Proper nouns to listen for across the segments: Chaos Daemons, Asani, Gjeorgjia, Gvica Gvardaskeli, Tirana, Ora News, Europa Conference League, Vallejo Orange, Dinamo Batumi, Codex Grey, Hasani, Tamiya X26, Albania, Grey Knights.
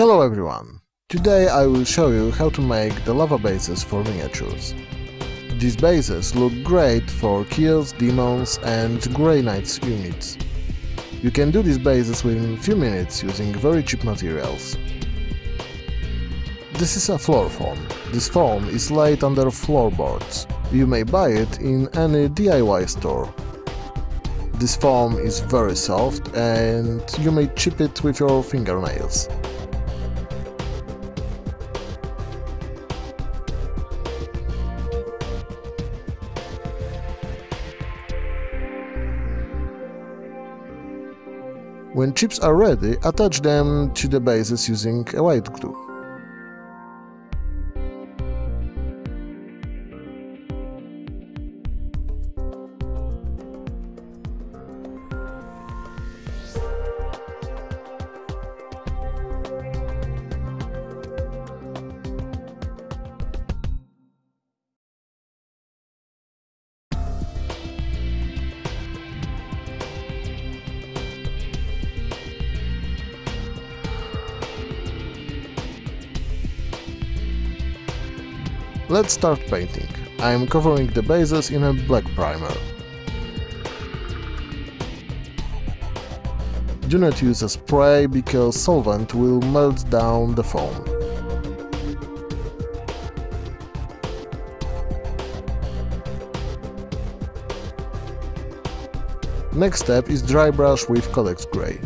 Hello everyone! Today I will show you how to make the lava bases for miniatures. These bases look great for Chaos Daemons and Grey Knights units. You can do these bases within few minutes using very cheap materials. This is a floor foam. This foam is laid under floorboards. You may buy it in any DIY store. This foam is very soft and you may chip it with your fingernails. When chips are ready, attach them to the bases using a white glue. Let's start painting. I am covering the bases in a black primer. Do not use a spray because solvent will melt down the foam. Next step is dry brush with Codex Grey.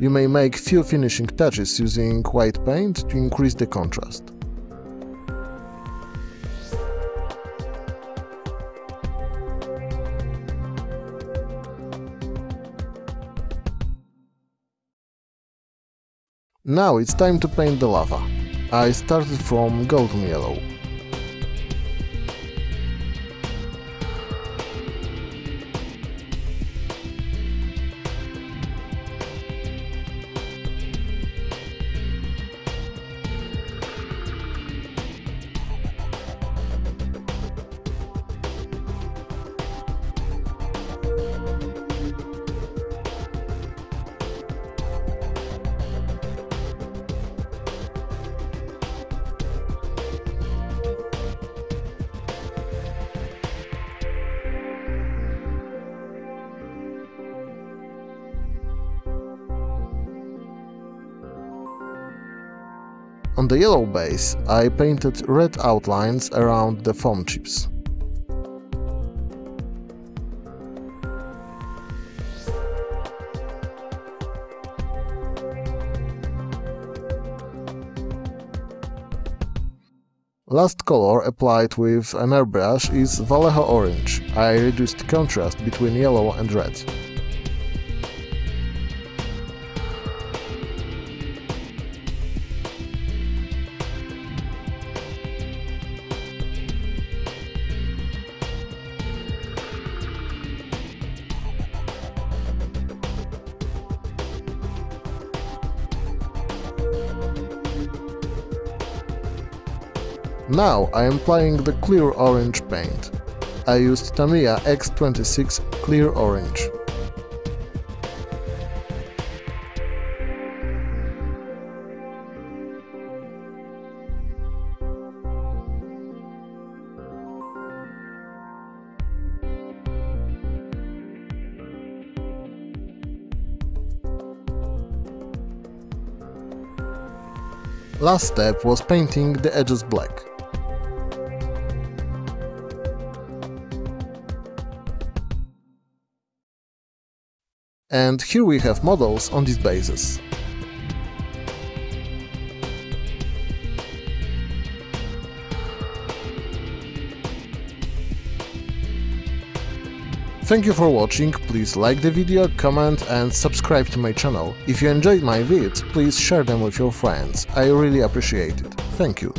You may make few finishing touches using white paint to increase the contrast. Now it's time to paint the lava. I started from golden yellow. On the yellow base, I painted red outlines around the foam chips. Last color applied with an airbrush is Vallejo Orange. I reduced contrast between yellow and red. Now I am applying the clear orange paint. I used Tamiya X26 clear orange. Last step was painting the edges black. And here we have models on these bases. Thank you for watching, please like the video, comment and subscribe to my channel. If you enjoyed my vids, please share them with your friends, I really appreciate it. Thank you.